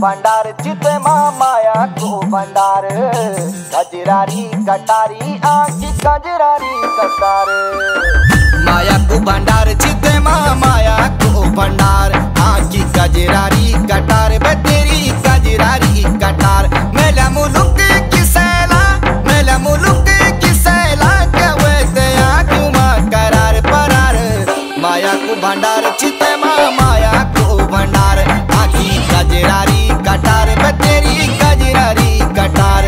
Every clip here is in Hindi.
भंडार चित माँ माया को भंडार, कजरारी कटारी आँखी कजरारी कटार। माया को भंडार चित माँ माया को भंडार, आँखी कजरारी कटार बेरी कजरारी कटार। मेला मुलुक की सैला, मेला मुलुक की सैला कवे दया तुमा करार परार। माया को भंडार चित माँ माया को भंडार, आँखी कजरारी कटार बेरी कजरारी कटार।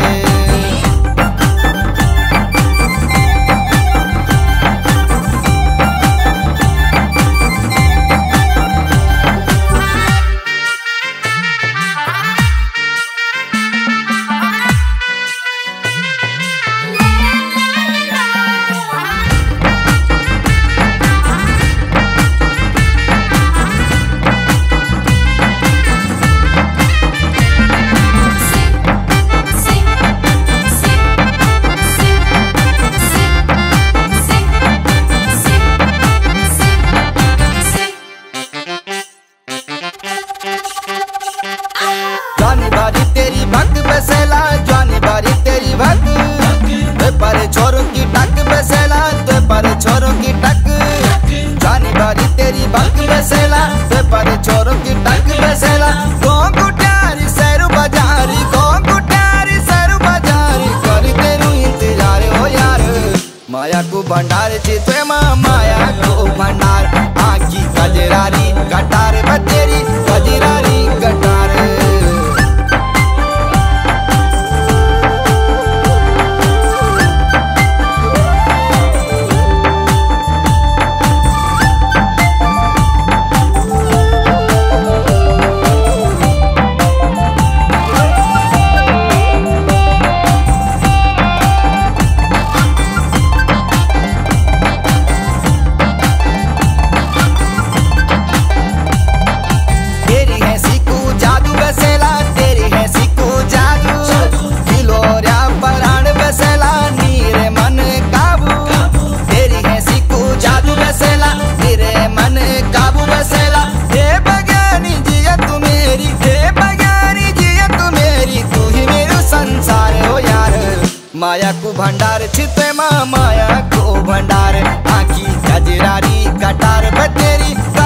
माया को भंडार चित माँ माया को भंडार, आँखी कजरारी कटार बतेरी कजरारी कटार। माया को भंडार चित माँ माया को भंडार, आँखी कजरारी कटार बतेरी।